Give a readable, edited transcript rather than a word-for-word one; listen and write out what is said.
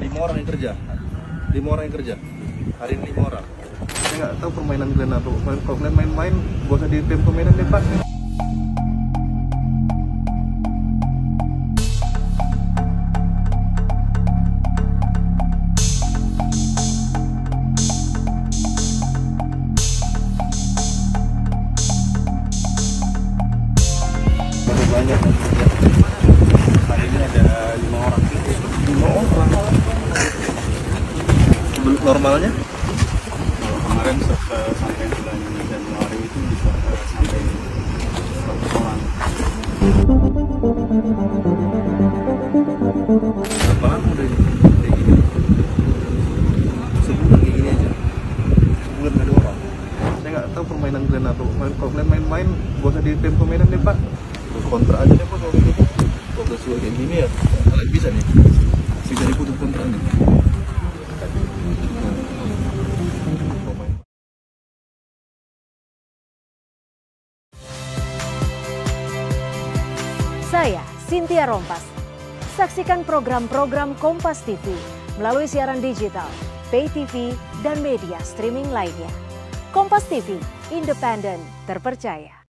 5 orang yang kerja hari ini 5 orang. Saya nggak tahu permainan kalian apa. Kalau kalian main-main, gak usah di tim permainan deh, Pak. Banyak hari ini ada 5 orang. 5 orang normalnya? Kalau kemarin sampai bulan Januari itu bisa sampai 100 orang. Apaan udah kayak gini? Sebulan kayak gini aja, sebulan gak ada orang. Saya nggak tahu permainan kalian apa. Kalau kalian main-main, gak usah di tempo mainan deh, Pak. Kontrak aja deh, Pak. Kalau gitu udah sudah kayak gini ya, kalian bisa nih, bisa diputus kontrak nih. Saya Cynthia Rompas. Saksikan program-program Kompas TV melalui siaran digital, pay TV, dan media streaming lainnya. Kompas TV, independen, terpercaya.